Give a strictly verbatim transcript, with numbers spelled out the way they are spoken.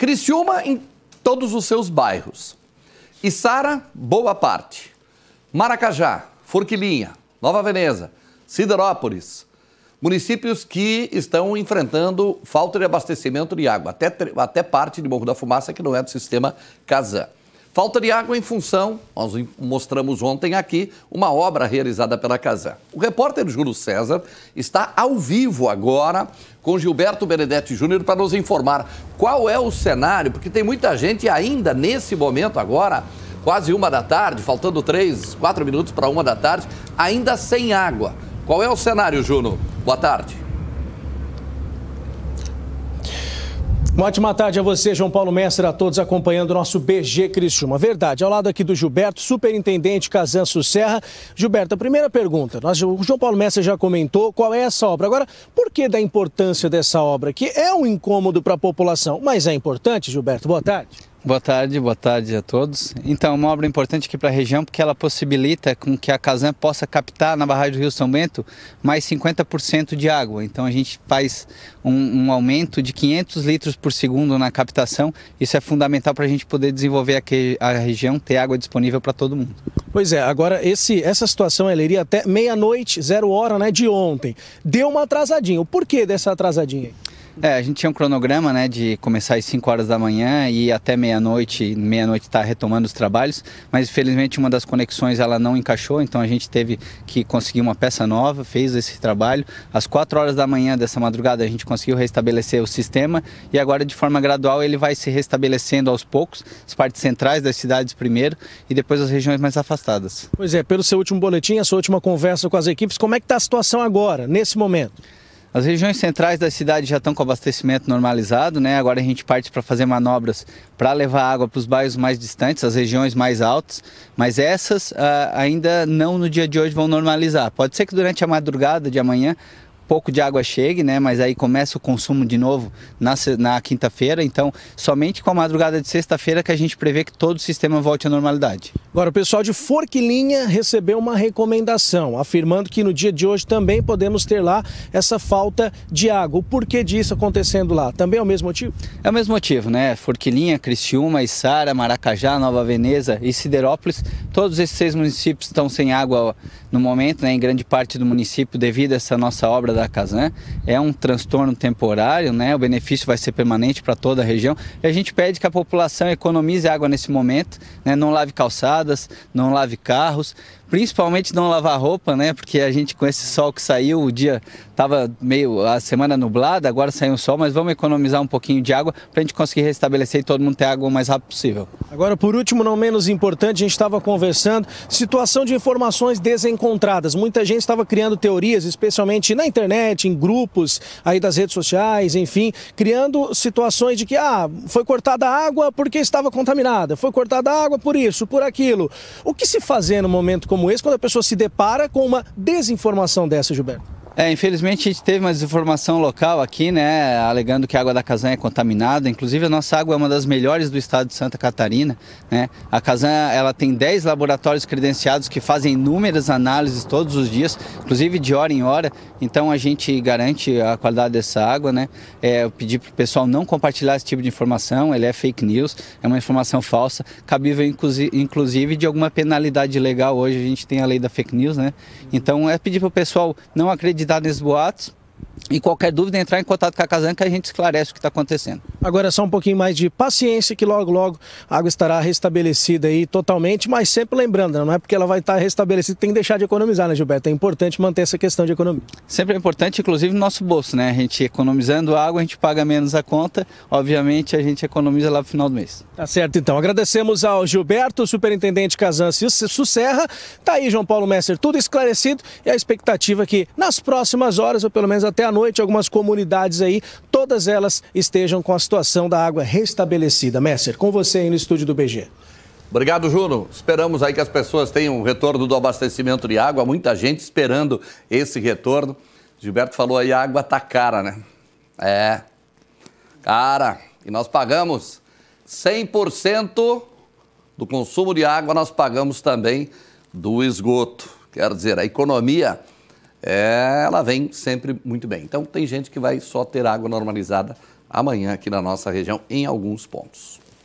Criciúma em todos os seus bairros. Içara, boa parte. Maracajá, Forquilhinha, Nova Veneza, Siderópolis. Municípios que estão enfrentando falta de abastecimento de água, até, até parte de Morro da Fumaça, que não é do sistema Casan. Falta de água em função, nós mostramos ontem aqui, uma obra realizada pela Casan. O repórter Júlio César está ao vivo agora com Gilberto Benedetti Júnior para nos informar qual é o cenário, porque tem muita gente ainda nesse momento agora, quase uma da tarde, faltando três, quatro minutos para uma da tarde, ainda sem água. Qual é o cenário, Júnior? Boa tarde. Uma ótima tarde a você, João Paulo Mestre, a todos acompanhando o nosso B G Criciúma. Verdade, ao lado aqui do Gilberto, superintendente Casan Susserra. Gilberto, a primeira pergunta, nós, o João Paulo Mestre já comentou qual é essa obra. Agora, por que da importância dessa obra, que é um incômodo para a população, mas é importante, Gilberto? Boa tarde. Boa tarde, boa tarde a todos. Então, uma obra importante aqui para a região, porque ela possibilita com que a Casan possa captar na barragem do Rio São Bento mais cinquenta por cento de água. Então, a gente faz um, um aumento de quinhentos litros por segundo na captação. Isso é fundamental para a gente poder desenvolver aqui, a região, ter água disponível para todo mundo. Pois é, agora esse, essa situação ela iria até meia-noite, zero hora, né, de ontem. Deu uma atrasadinha. O porquê dessa atrasadinha aí? É, a gente tinha um cronograma, né, de começar às cinco horas da manhã e até meia-noite, meia-noite está retomando os trabalhos, mas infelizmente uma das conexões ela não encaixou, então a gente teve que conseguir uma peça nova, fez esse trabalho. Às quatro horas da manhã dessa madrugada a gente conseguiu restabelecer o sistema e agora de forma gradual ele vai se restabelecendo aos poucos, as partes centrais das cidades primeiro e depois as regiões mais afastadas. Pois é, pelo seu último boletim, a sua última conversa com as equipes, como é que está a situação agora, nesse momento? As regiões centrais da cidade já estão com abastecimento normalizado, né? Agora a gente parte para fazer manobras para levar água para os bairros mais distantes, as regiões mais altas, mas essas ah, ainda não no dia de hoje vão normalizar. Pode ser que durante a madrugada de amanhã pouco de água chegue, né? Mas aí começa o consumo de novo na, na quinta-feira, então somente com a madrugada de sexta-feira que a gente prevê que todo o sistema volte à normalidade. Agora, o pessoal de Forquilhinha recebeu uma recomendação, afirmando que no dia de hoje também podemos ter lá essa falta de água. O porquê disso acontecendo lá? Também é o mesmo motivo? É o mesmo motivo, né? Forquilhinha, Criciúma, Içara, Maracajá, Nova Veneza e Siderópolis, todos esses seis municípios estão sem água no momento, né? Em grande parte do município, devido a essa nossa obra da da Casan. É um transtorno temporário, né? O benefício vai ser permanente para toda a região. E a gente pede que a população economize água nesse momento, né? Não lave calçadas, não lave carros, principalmente não lavar roupa, né? Porque a gente com esse sol que saiu, o dia estava meio, a semana nublada, agora saiu o sol, mas vamos economizar um pouquinho de água para a gente conseguir restabelecer e todo mundo ter água o mais rápido possível. Agora, por último, não menos importante, a gente estava conversando, situação de informações desencontradas. Muita gente estava criando teorias, especialmente na internet, em grupos aí das redes sociais, enfim, criando situações de que, ah, foi cortada a água porque estava contaminada, foi cortada a água por isso, por aquilo. O que se fazer no momento como como esse, quando a pessoa se depara com uma desinformação dessa, Gilberto? É, infelizmente a gente teve uma desinformação local aqui, né, alegando que a água da Casan é contaminada. Inclusive a nossa água é uma das melhores do estado de Santa Catarina, né? A Casan, ela tem dez laboratórios credenciados que fazem inúmeras análises todos os dias, inclusive de hora em hora. Então a gente garante a qualidade dessa água, né? É, eu pedi para o pessoal não compartilhar esse tipo de informação, ele é fake news, é uma informação falsa, cabível inclusive de alguma penalidade legal. Hoje a gente tem a lei da fake news, né? Então é pedir para o pessoal não acreditar nesses boatos e qualquer dúvida entrar em contato com a Casan que a gente esclarece o que está acontecendo. Agora é só um pouquinho mais de paciência que logo logo a água estará restabelecida aí totalmente, mas sempre lembrando, não é porque ela vai estar restabelecida tem que deixar de economizar, né, Gilberto? É importante manter essa questão de economia. Sempre é importante, inclusive no nosso bolso, né? A gente economizando água, a gente paga menos a conta, obviamente a gente economiza lá no final do mês. Tá certo então, agradecemos ao Gilberto, superintendente Casan Susserra. Tá aí, João Paulo Messer, tudo esclarecido e a expectativa é que nas próximas horas, ou pelo menos até à noite, algumas comunidades aí, todas elas estejam com a situação da água restabelecida. Messer, com você aí no estúdio do B G. Obrigado, Júnior. Esperamos aí que as pessoas tenham um retorno do abastecimento de água. Muita gente esperando esse retorno. Gilberto falou aí, a água tá cara, né? É. Cara. E nós pagamos cem por cento do consumo de água, nós pagamos também do esgoto. Quero dizer, a economia... É, ela vem sempre muito bem. Então, tem gente que vai só ter água normalizada amanhã aqui na nossa região em alguns pontos.